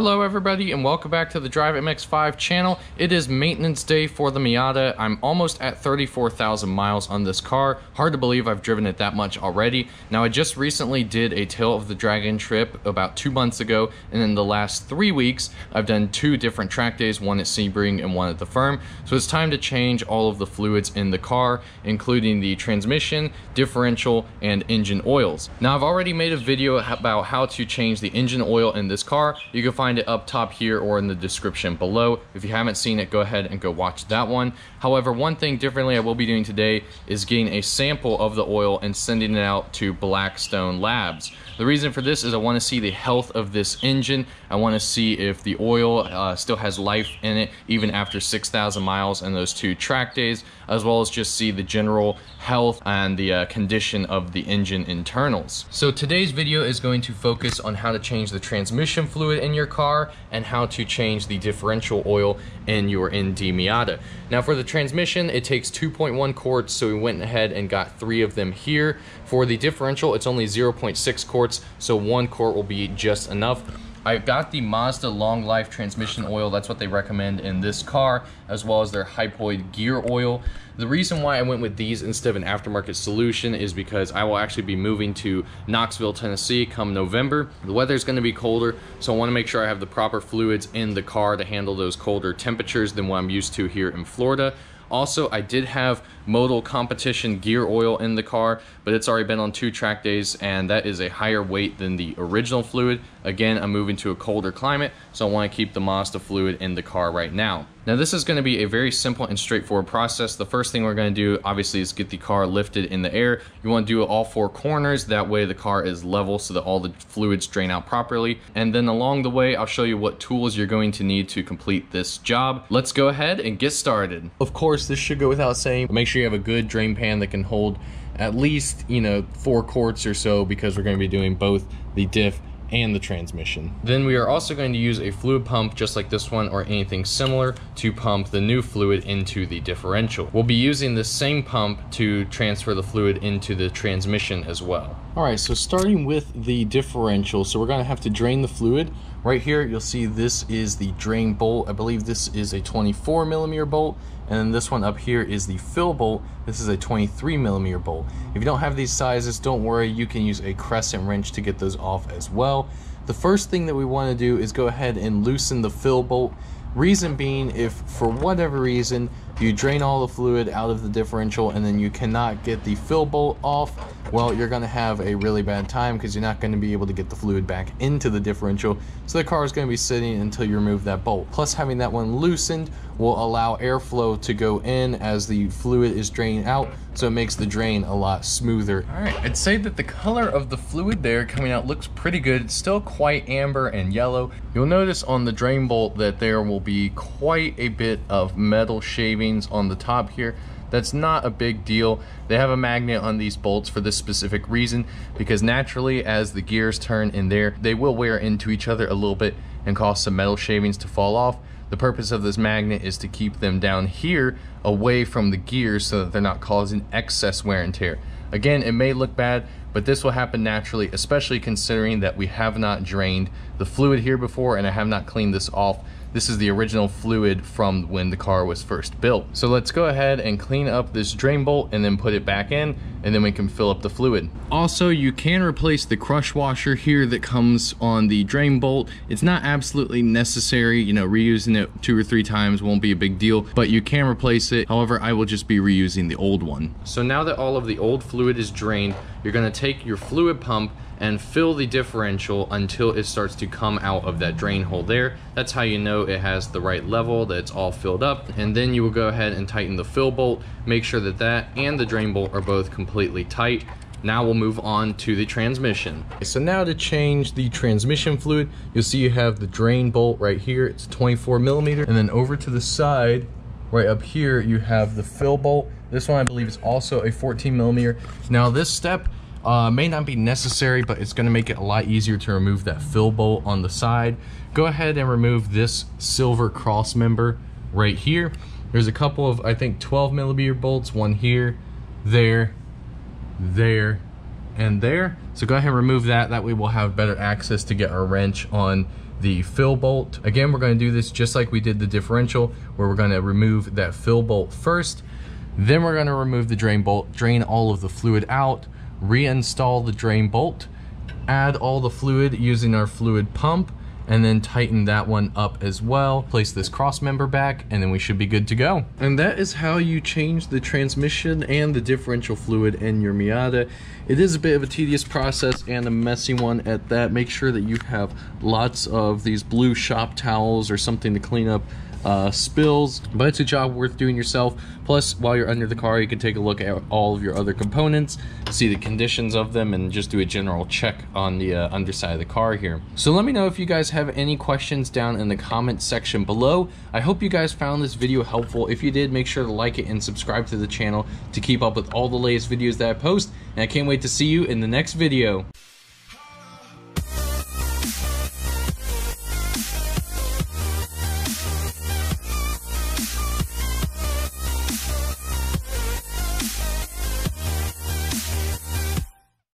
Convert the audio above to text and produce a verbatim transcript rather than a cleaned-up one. Hello everybody and welcome back to the Drive M X five channel. It is maintenance day for the Miata. I'm almost at thirty-four thousand miles on this car. Hard to believe I've driven it that much already. Now I just recently did a Tale of the Dragon trip about two months ago, and in the last three weeks I've done two different track days, one at Sebring and one at the Firm. So it's time to change all of the fluids in the car, including the transmission, differential, and engine oils. Now I've already made a video about how to change the engine oil in this car. You can find it up top here or in the description below. If you haven't seen it, go ahead and go watch that one. However, one thing differently I will be doing today is getting a sample of the oil and sending it out to Blackstone Labs. The reason for this is I want to see the health of this engine. I want to see if the oil uh, still has life in it even after six thousand miles and those two track days, as well as just see the general health and the uh, condition of the engine internals. So today's video is going to focus on how to change the transmission fluid in your car and how to change the differential oil in your N D Miata. Now for the transmission, it takes two point one quarts, so we went ahead and got three of them here. For the differential, it's only zero point six quarts, so one quart will be just enough. I've got the Mazda Long Life Transmission Oil. That's what they recommend in this car, as well as their Hypoid Gear Oil. The reason why I went with these instead of an aftermarket solution is because I will actually be moving to Knoxville, Tennessee come November. The weather's gonna be colder, so I wanna make sure I have the proper fluids in the car to handle those colder temperatures than what I'm used to here in Florida. Also, I did have Motul competition gear oil in the car, but it's already been on two track days, and that is a higher weight than the original fluid. Again, I'm moving to a colder climate, so I want to keep the Mazda fluid in the car right now. Now this is going to be a very simple and straightforward process. The first thing we're going to do obviously is get the car lifted in the air. You want to do it all four corners, that way the car is level so that all the fluids drain out properly. And then along the way I'll show you what tools you're going to need to complete this job. Let's go ahead and get started. Of course this should go without saying, make sure you have a good drain pan that can hold at least, you know, four quarts or so, because we're going to be doing both the diff and the transmission. Then we are also going to use a fluid pump just like this one or anything similar to pump the new fluid into the differential. We'll be using the same pump to transfer the fluid into the transmission as well. All right, so starting with the differential, so we're gonna have to drain the fluid. Right here, you'll see this is the drain bolt. I believe this is a twenty-four millimeter bolt, and then this one up here is the fill bolt. This is a twenty-three millimeter bolt. If you don't have these sizes, don't worry, you can use a crescent wrench to get those off as well. The first thing that we want to do is go ahead and loosen the fill bolt. Reason being, if for whatever reason you drain all the fluid out of the differential and then you cannot get the fill bolt off, well, you're going to have a really bad time because you're not going to be able to get the fluid back into the differential. So the car is going to be sitting until you remove that bolt. Plus, having that one loosened will allow airflow to go in as the fluid is draining out, so it makes the drain a lot smoother. All right, I'd say that the color of the fluid there coming out looks pretty good. It's still quite amber and yellow. You'll notice on the drain bolt that there will be quite a bit of metal shavings on the top here. That's not a big deal. They have a magnet on these bolts for this specific reason, because naturally as the gears turn in there, they will wear into each other a little bit and cause some metal shavings to fall off. The purpose of this magnet is to keep them down here away from the gears so that they're not causing excess wear and tear. Again, it may look bad, but this will happen naturally, especially considering that we have not drained the fluid here before and I have not cleaned this off. This is the original fluid from when the car was first built. So let's go ahead and clean up this drain bolt and then put it back in, and then we can fill up the fluid. Also, you can replace the crush washer here that comes on the drain bolt. It's not absolutely necessary, you know, reusing it two or three times won't be a big deal, but you can replace it. However, I will just be reusing the old one. So now that all of the old fluid is drained, you're gonna take your fluid pump and fill the differential until it starts to come out of that drain hole there. That's how you know it has the right level, that it's all filled up. And then you will go ahead and tighten the fill bolt. Make sure that that and the drain bolt are both completely tight. Now we'll move on to the transmission. So now to change the transmission fluid, you'll see you have the drain bolt right here. It's twenty-four millimeter. And then over to the side, right up here, you have the fill bolt. This one I believe is also a fourteen millimeter. Now this step Uh, may not be necessary, but it's going to make it a lot easier to remove that fill bolt on the side. Go ahead and remove this silver cross member right here. There's a couple of, I think, twelve millimeter bolts, one here, there, there, and there. So go ahead and remove that. That way we'll have better access to get our wrench on the fill bolt. Again, we're going to do this just like we did the differential, where we're going to remove that fill bolt first. Then we're going to remove the drain bolt, drain all of the fluid out, reinstall the drain bolt, add all the fluid using our fluid pump, and then tighten that one up as well. Place this cross member back, and then we should be good to go. And that is how you change the transmission and the differential fluid in your Miata. It is a bit of a tedious process and a messy one at that. Make sure that you have lots of these blue shop towels or something to clean up uh, spills, but it's a job worth doing yourself. Plus, while you're under the car, you can take a look at all of your other components, see the conditions of them, and just do a general check on the uh, underside of the car here. So let me know if you guys have any questions down in the comment section below. I hope you guys found this video helpful. If you did, make sure to like it and subscribe to the channel to keep up with all the latest videos that I post, and I can't wait to see you in the next video.